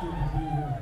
good to be here.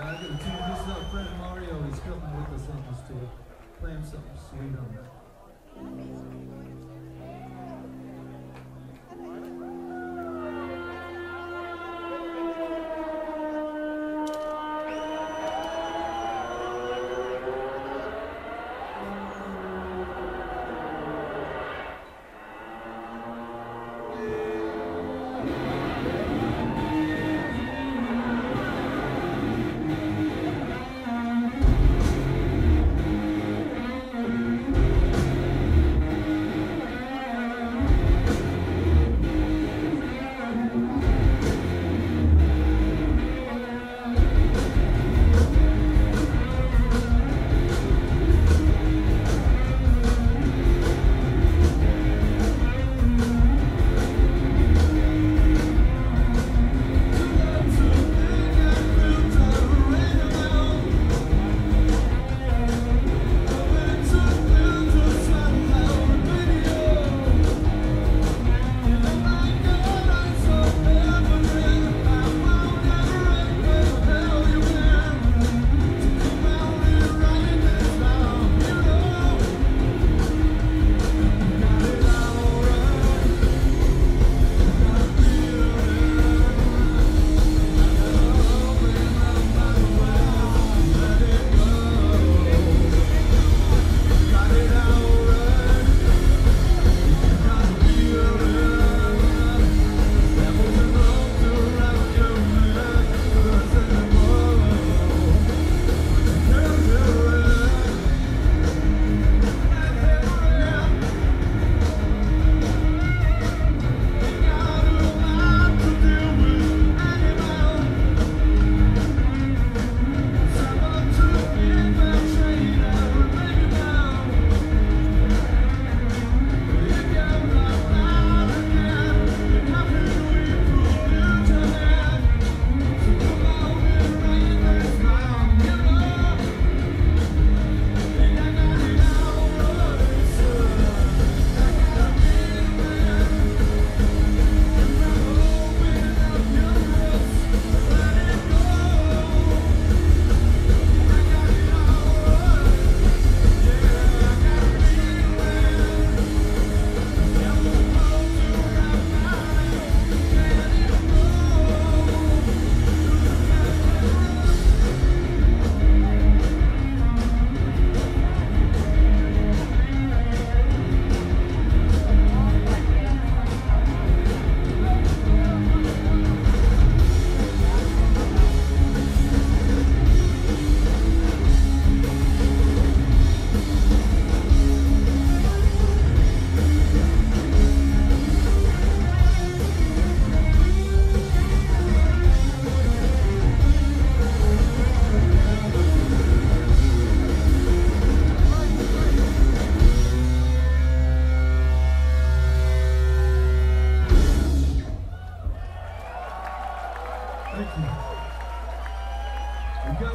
I gotta tune this up. Friend Mario is coming with us on this tour. Play him something sweet on that.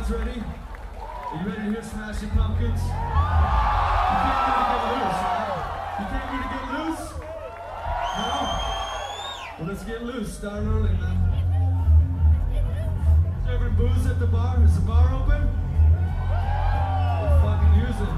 Ready? Are you ready to hear Smashing Pumpkins? You can't really get loose. You can't really get loose? No? Well, let's get loose. Start early, man. Is there any booze at the bar? Is the bar open? We'll fucking use it.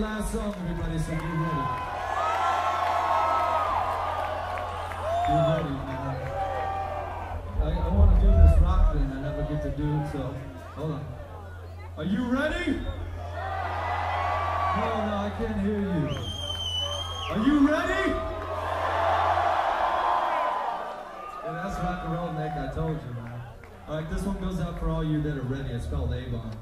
last song, everybody, so get ready. Get ready, man. I want to do this rock thing I never get to do, so hold on. Are you ready? No, no, I can't hear you. Are you ready? And yeah, that's rock and roll, Nick, I told you, man. All right, this one goes out for all you that are ready. It's called Avon.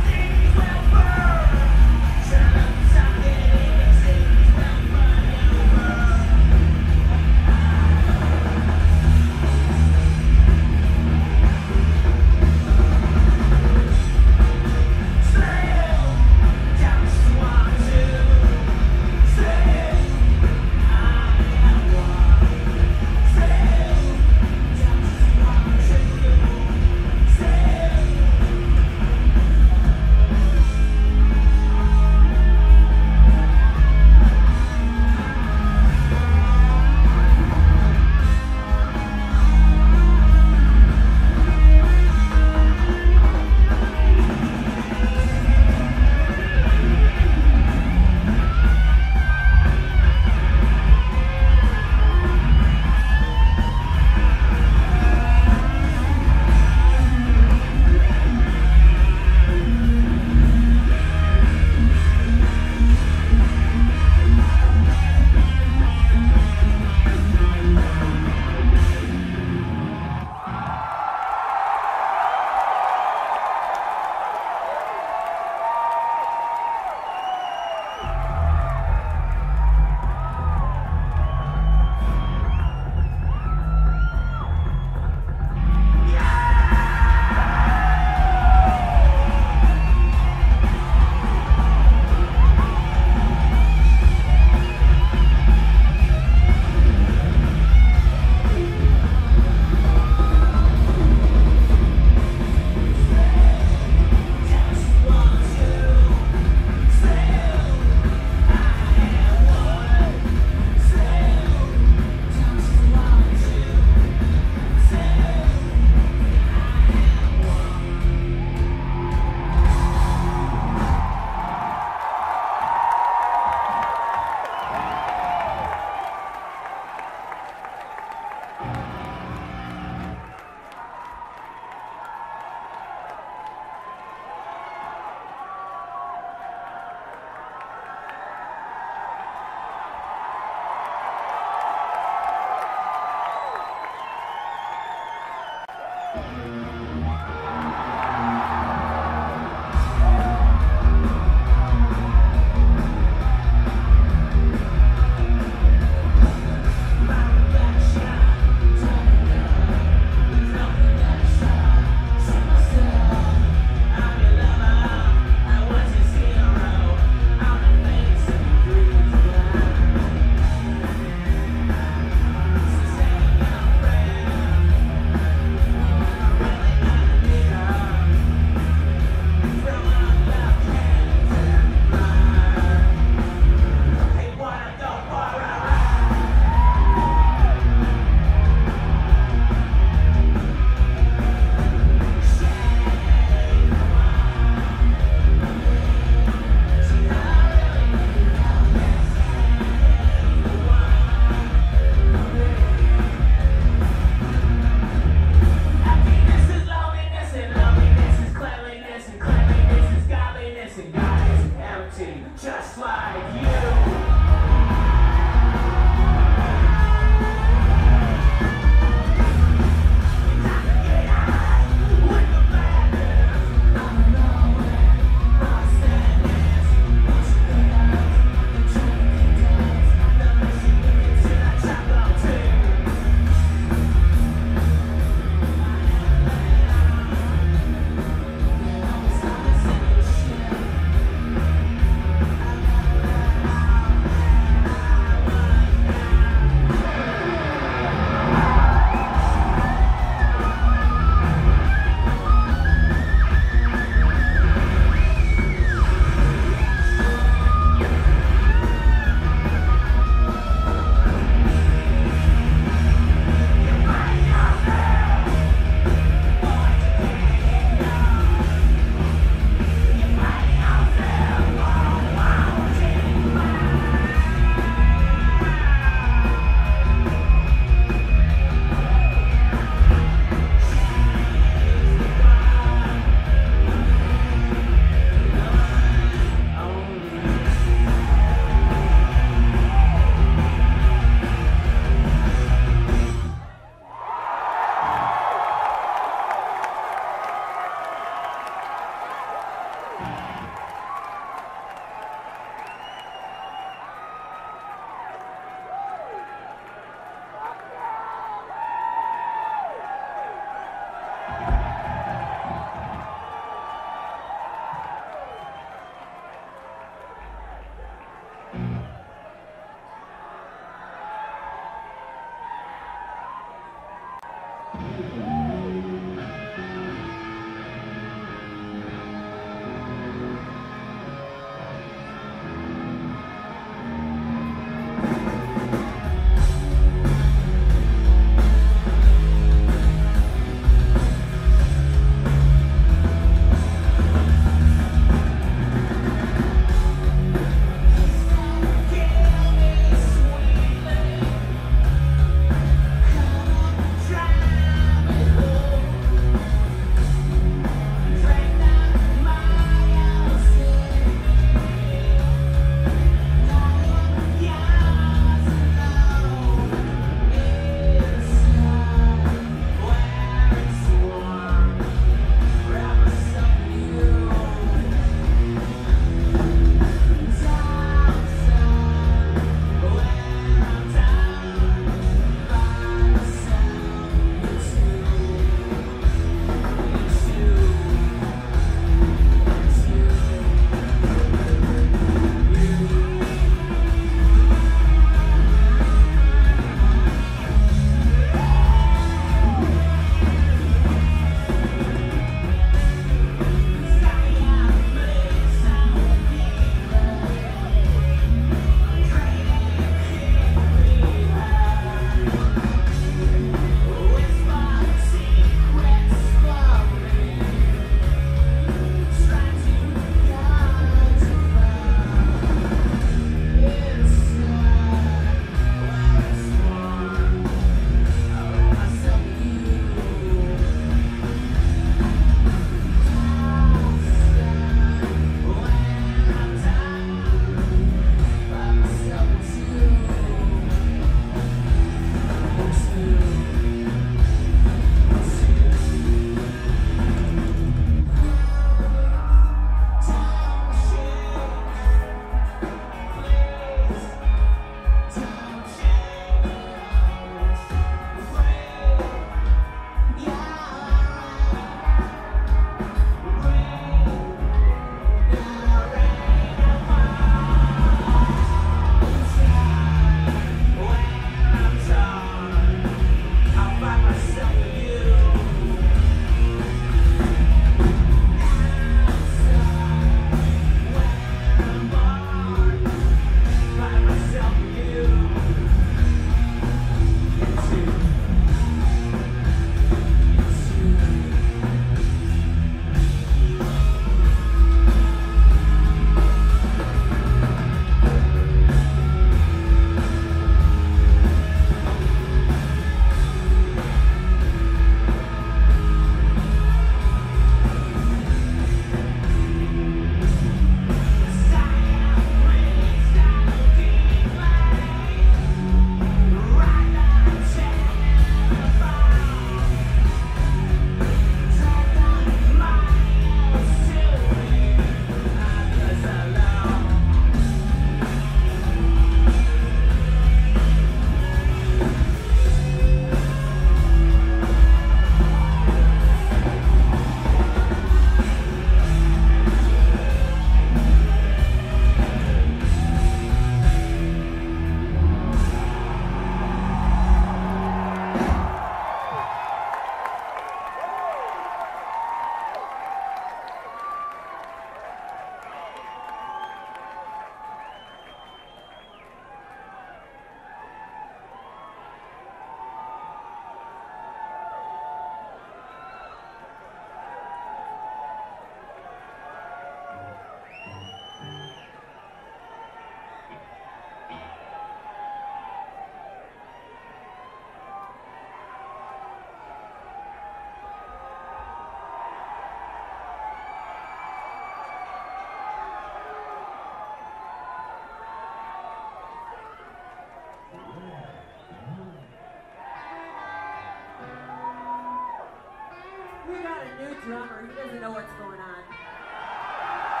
We got a new drummer. He doesn't know what's going on.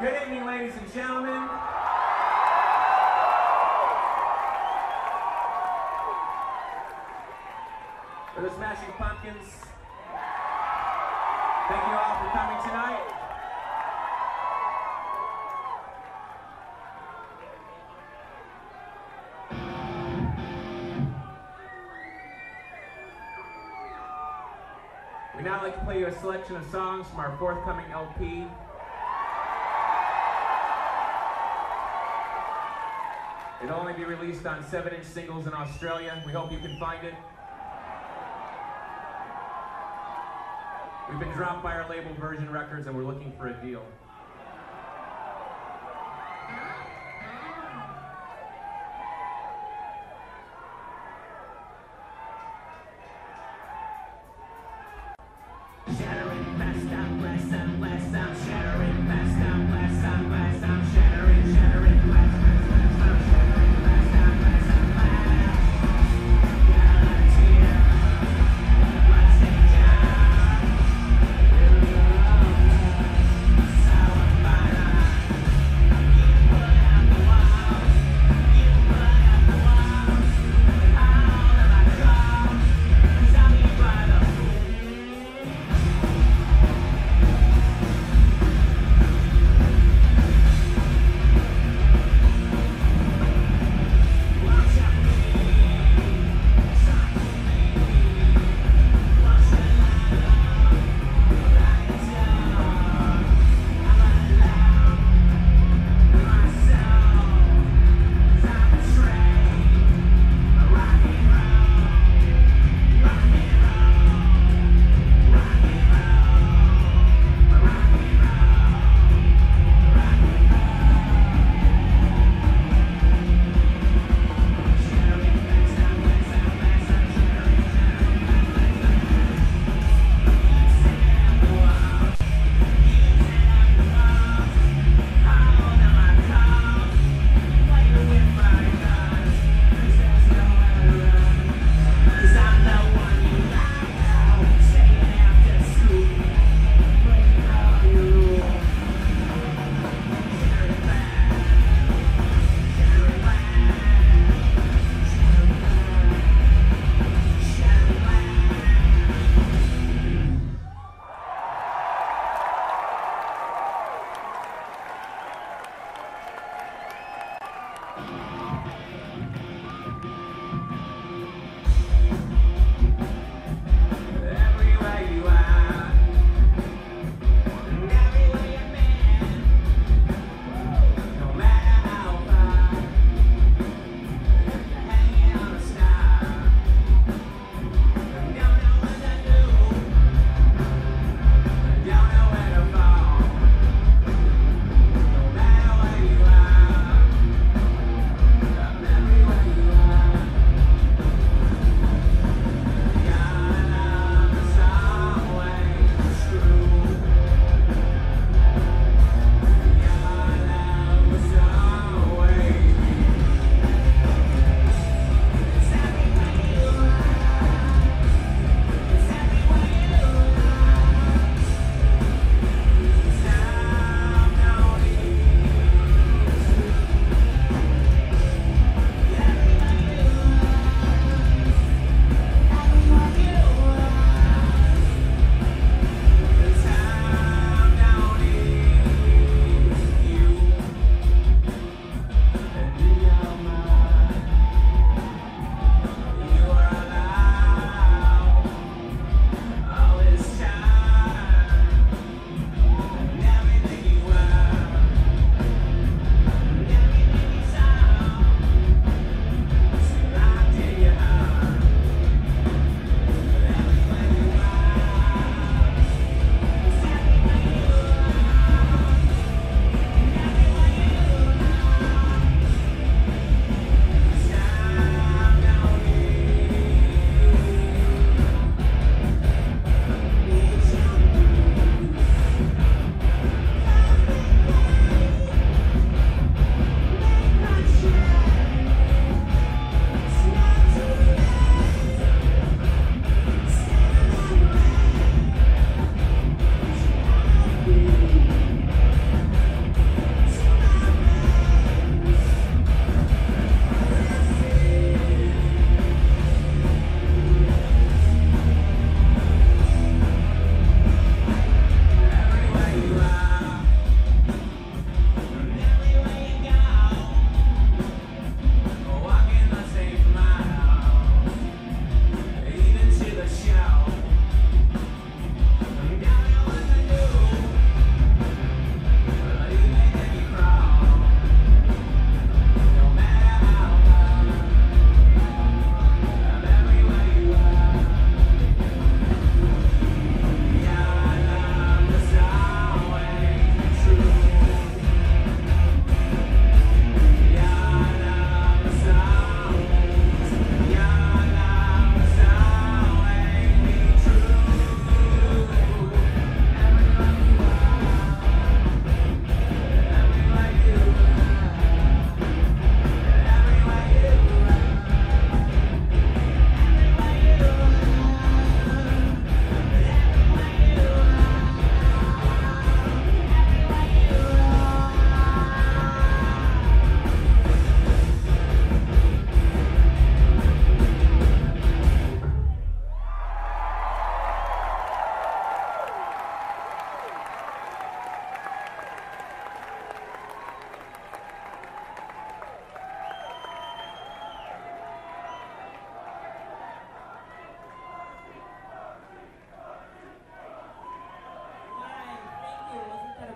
Good evening, ladies and gentlemen. For the Smashing Pumpkins, thank you all for coming tonight. We now like to play you a selection of songs from our forthcoming LP. It'll only be released on 7-inch singles in Australia. We hope you can find it. We've been dropped by our label Virgin Records and we're looking for a deal.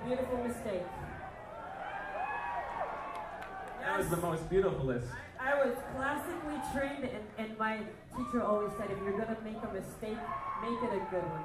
beautiful mistake. That was the most beautifulest. I was classically trained, and my teacher always said, if you're going to make a mistake, make it a good one.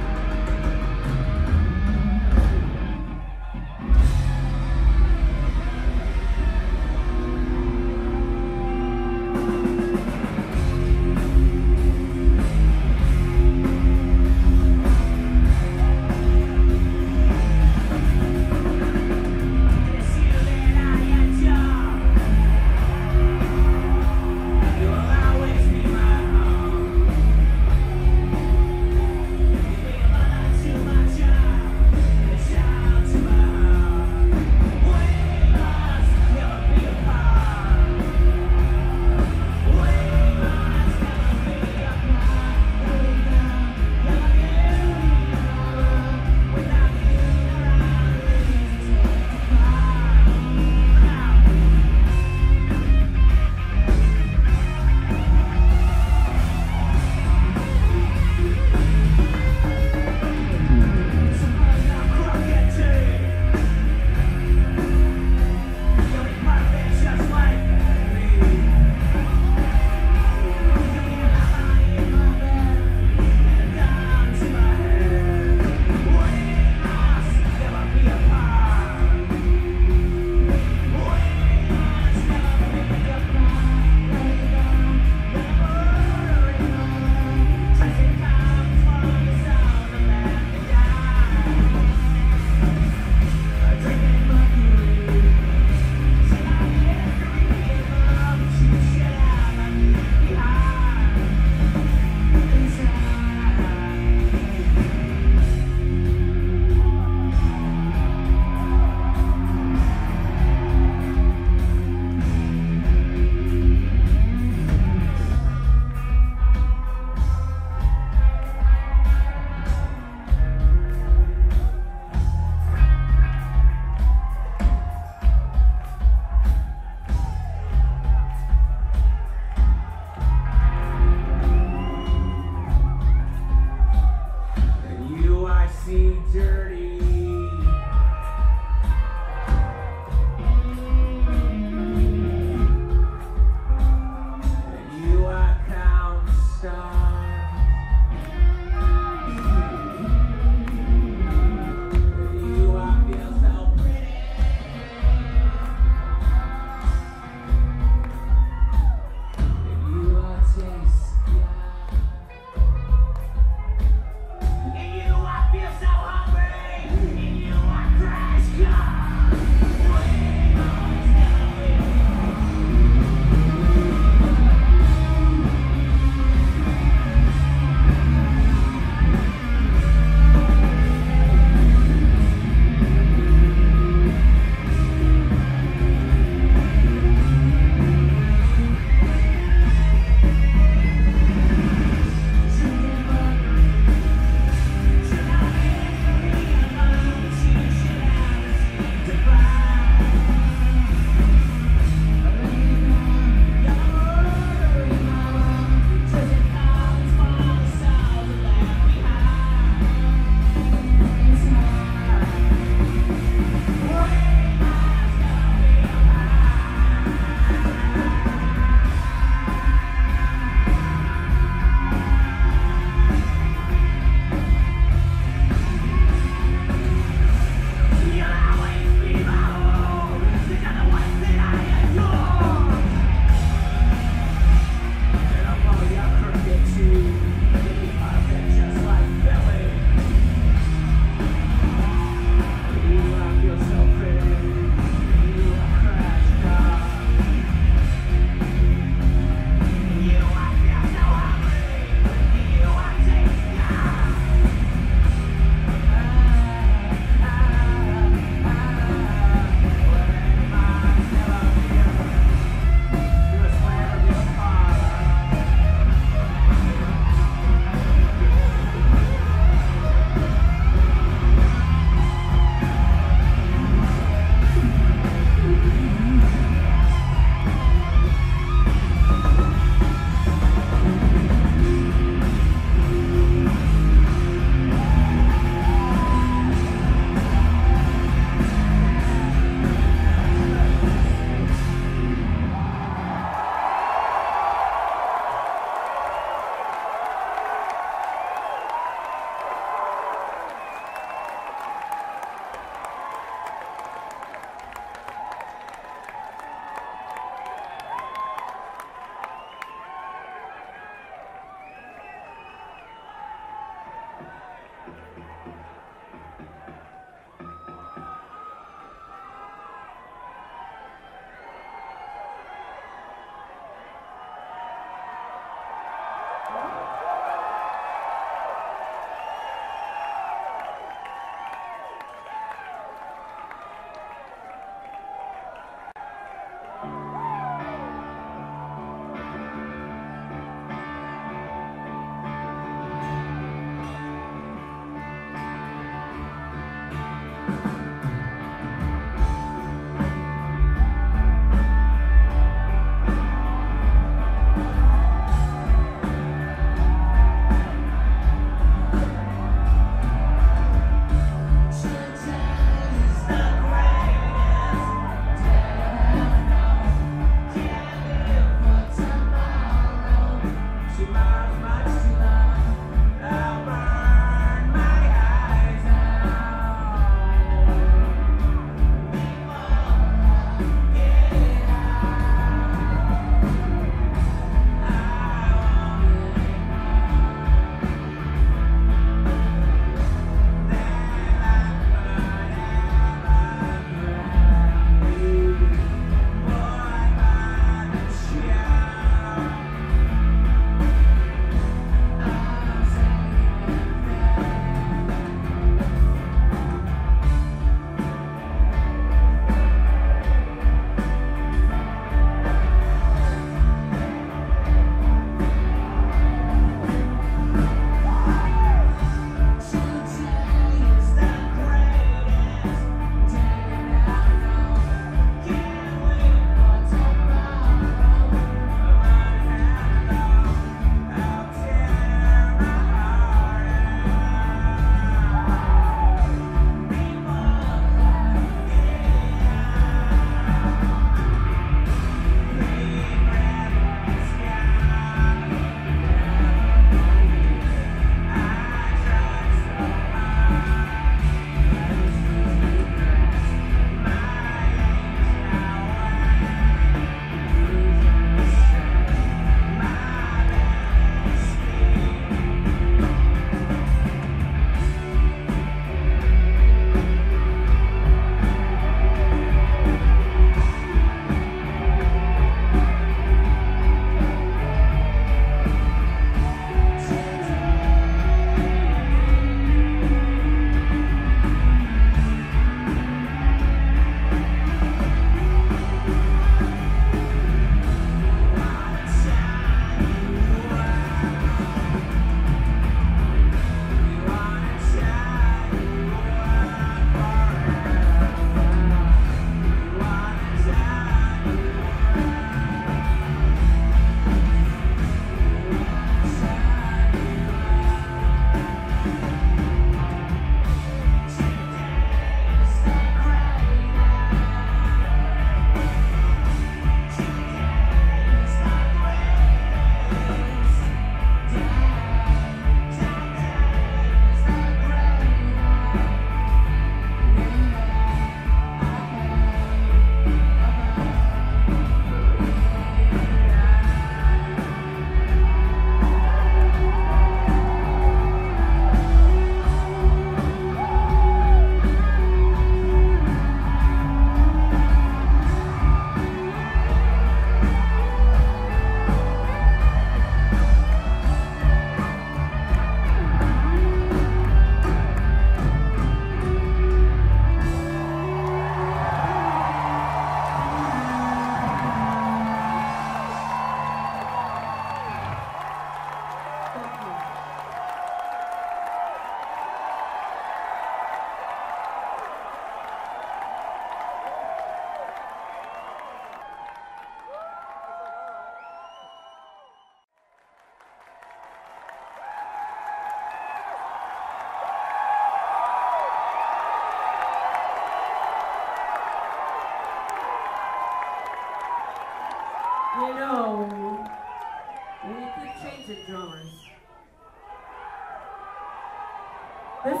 This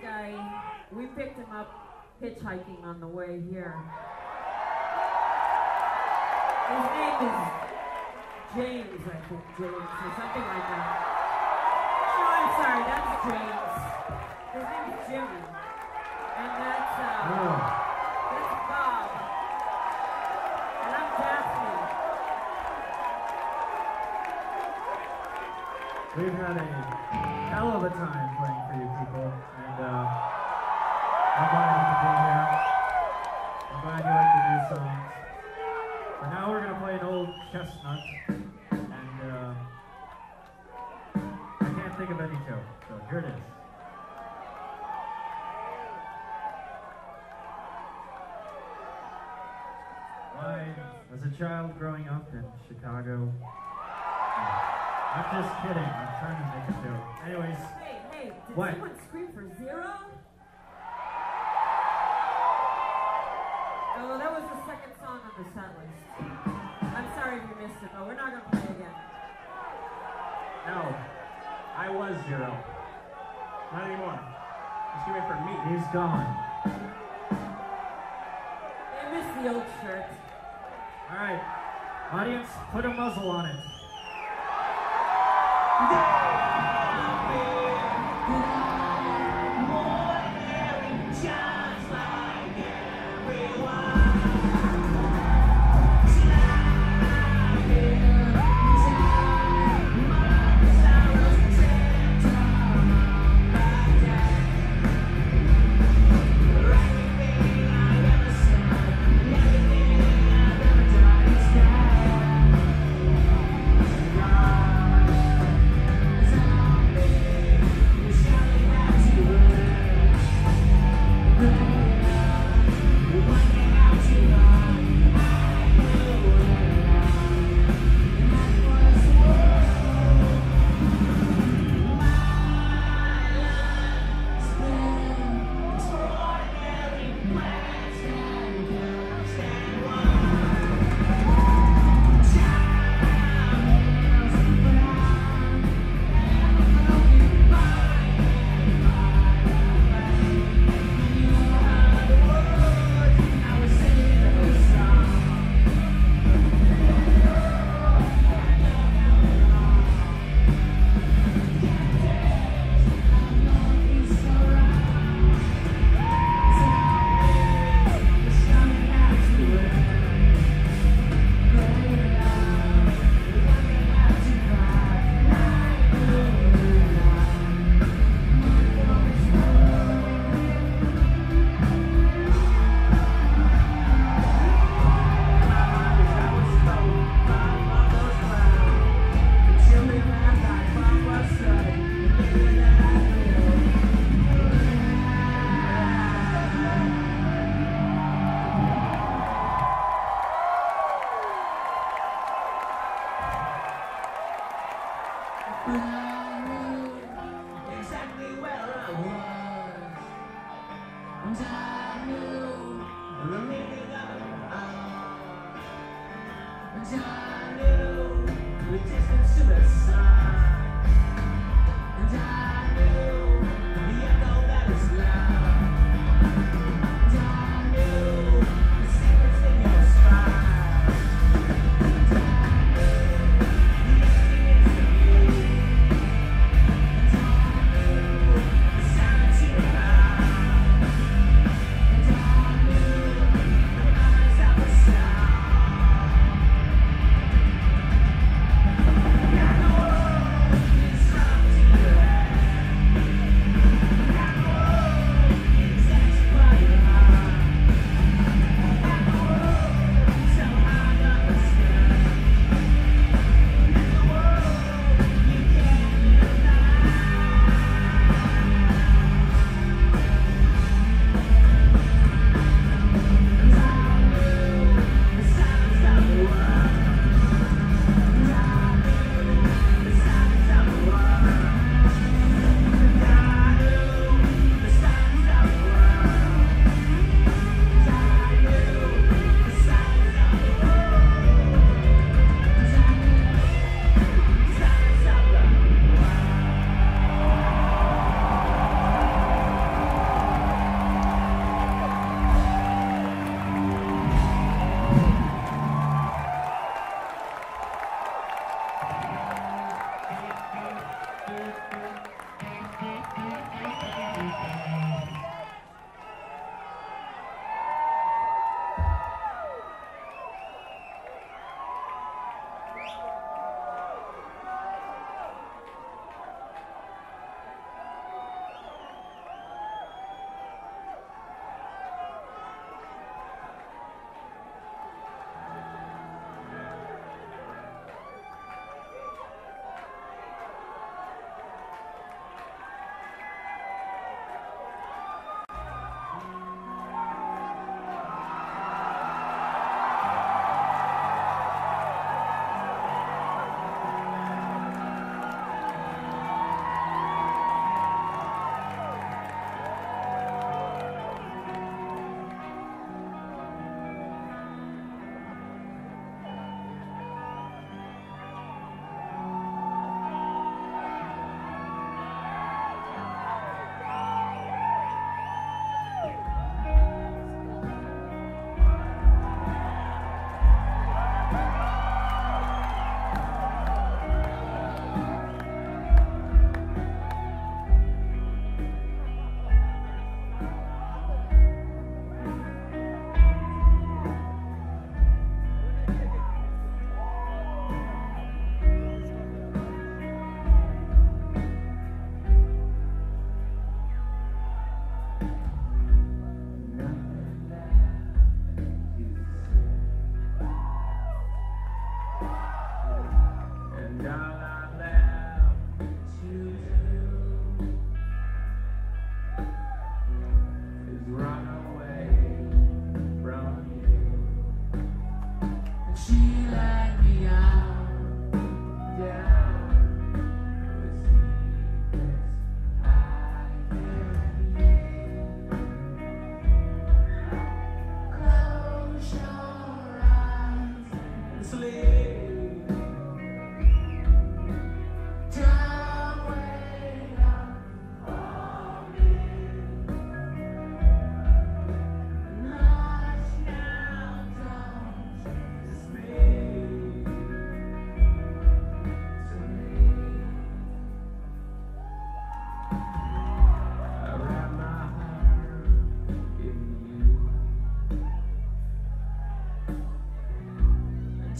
guy, we picked him up hitchhiking on the way here. His name is James, I think, James, or something like that. No, I'm sorry, that's James. His name is Jimmy. And that's Bob. And I'm Daphne. We've had a hell of a time playing for you people, and I'm glad you could be here. I'm glad you like the new songs. But now we're going to play an old chestnut, and I can't think of any joke, so here it is. As a child growing up in Chicago, I'm just kidding, I'm trying to make a joke. Anyways, hey, did someone scream for zero? Oh, that was the second song on the set list. I'm sorry if you missed it, but we're not going to play again. No, I was zero. Not anymore. Just give it for me. He's gone. They missed the old shirt. All right, audience, put a muzzle on it.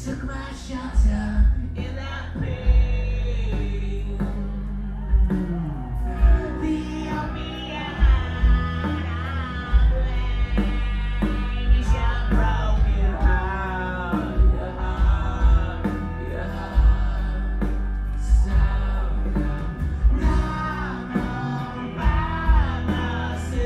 Took my shelter in that pain. The army and I broke your heart, your heart, your heart. So come round by myself.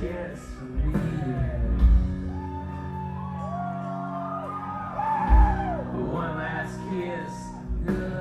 Yes, for me. One last kiss. Good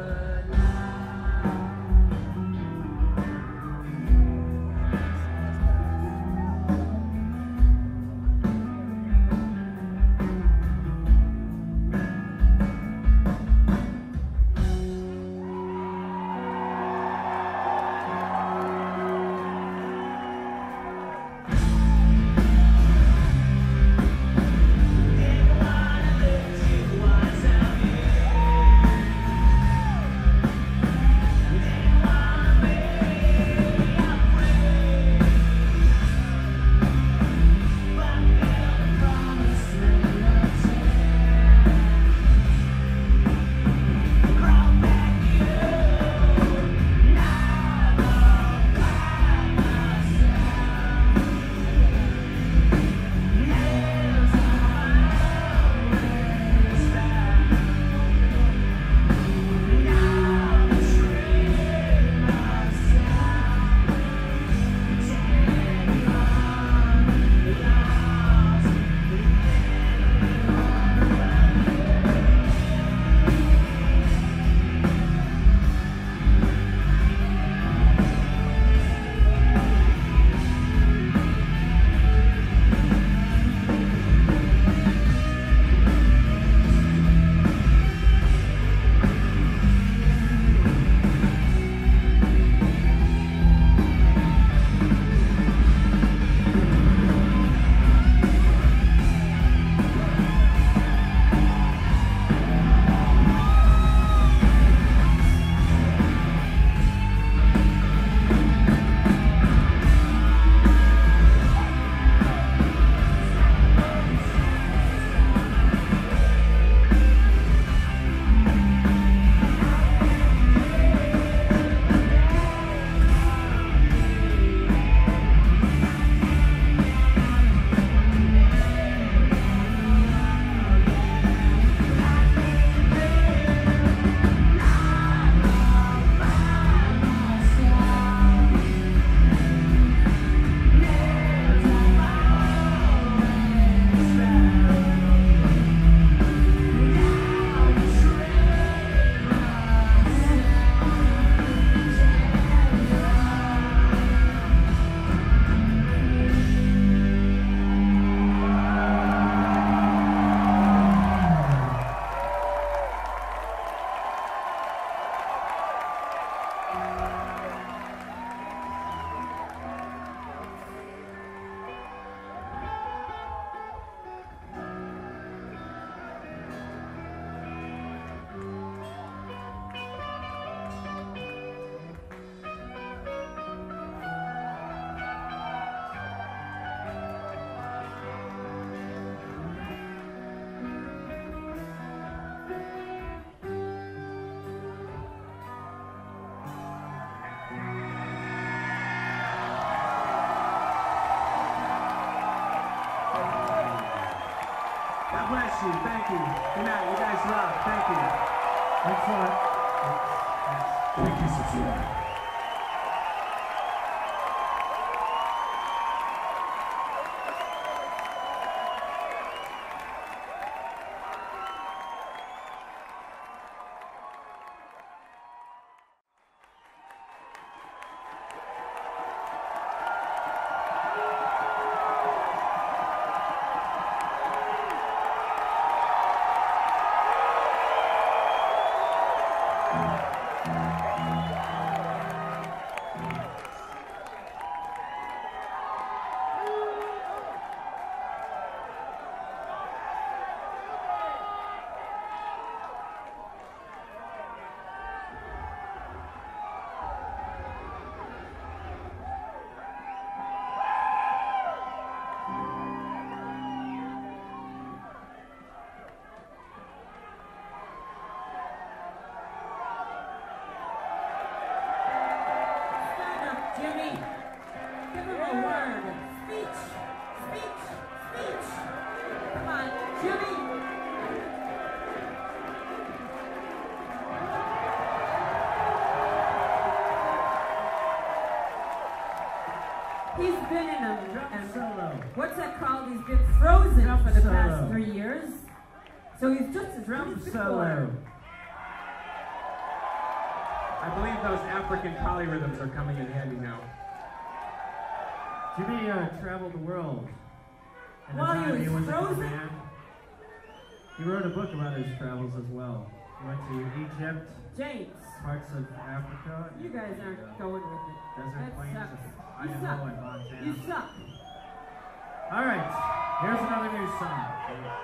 God bless you. Thank you. Good night. You guys rock. Thank you. Excellent. Thank you, Cecilia. Bird. Speech, speech, speech. Come on, Jimmy. He's been in a solo. What's that called? He's been frozen for the past 3 years. So he's just a drum solo. I believe those African polyrhythms are coming in handy now. Jimmy traveled the world. While he was frozen? He wrote a book about his travels as well. He went to Egypt, parts of Africa. You guys aren't going with it. Desert plains of Idaho and Montana. You suck. All right, here's another new song.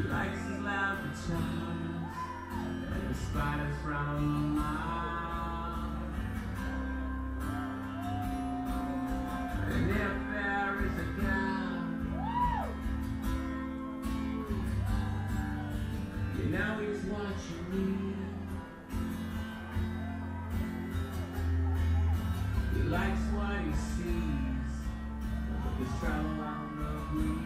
She likes his laugh and chimes, and the spiders frown a mile. And if there is a God, you know he's watching me. He likes what he sees, but his trouble on the green.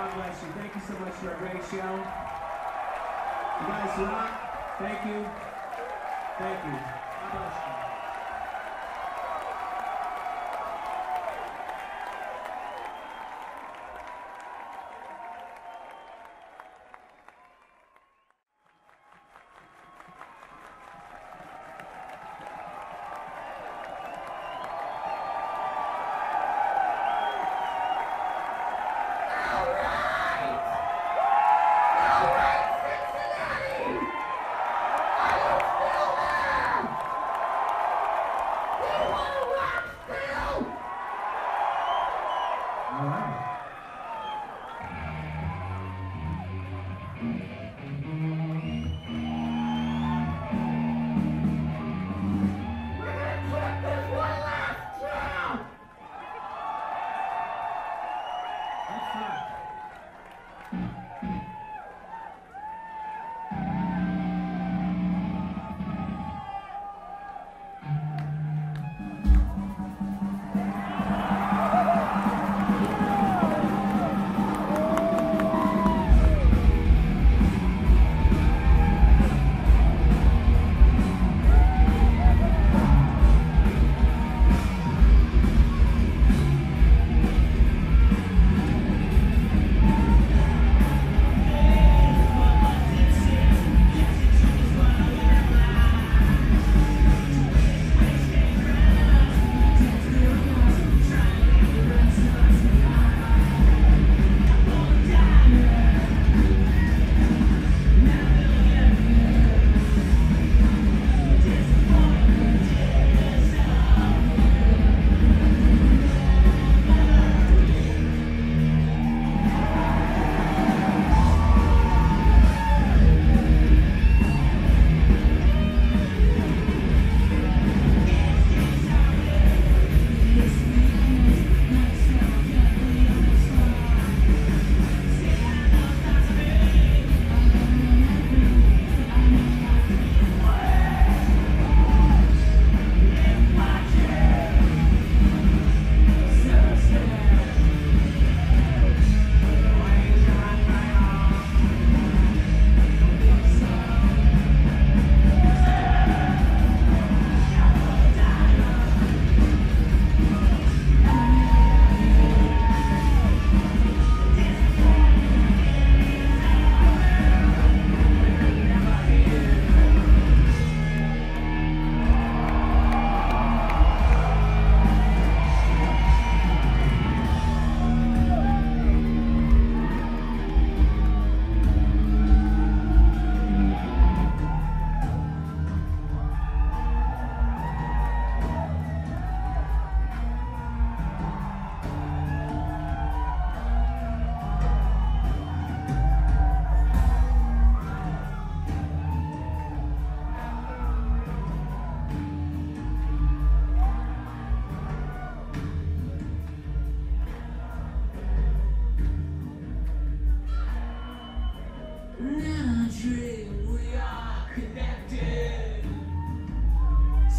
God bless you. Thank you so much for a great show. You guys rock. Thank you. Thank you. God bless you.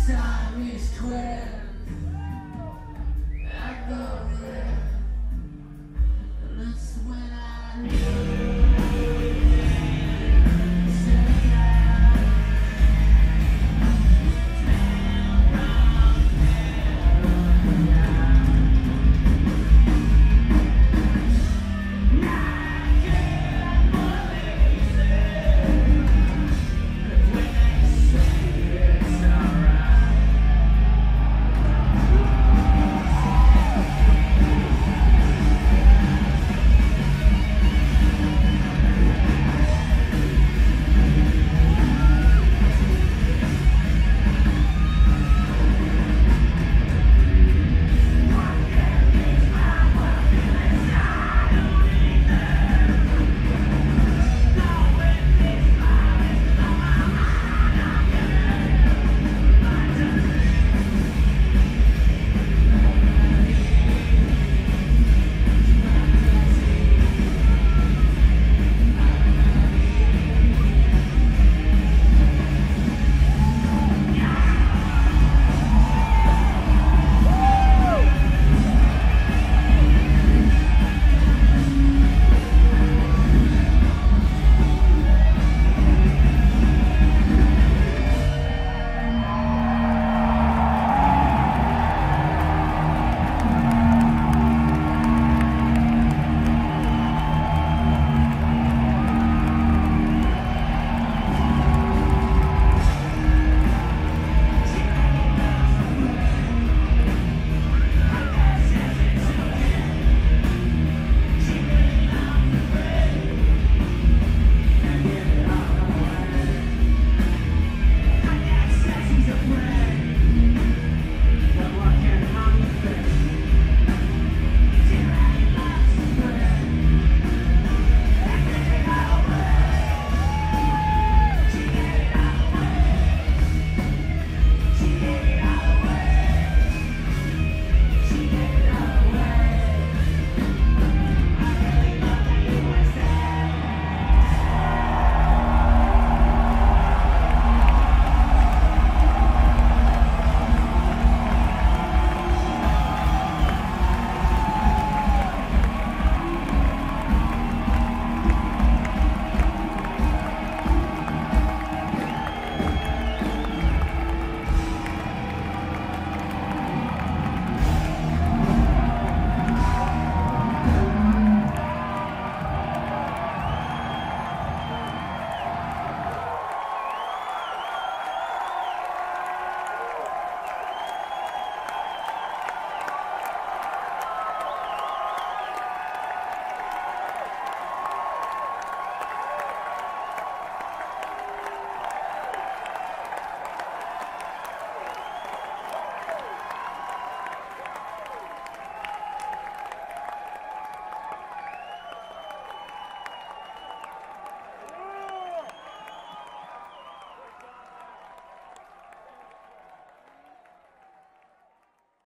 Time is 12. I go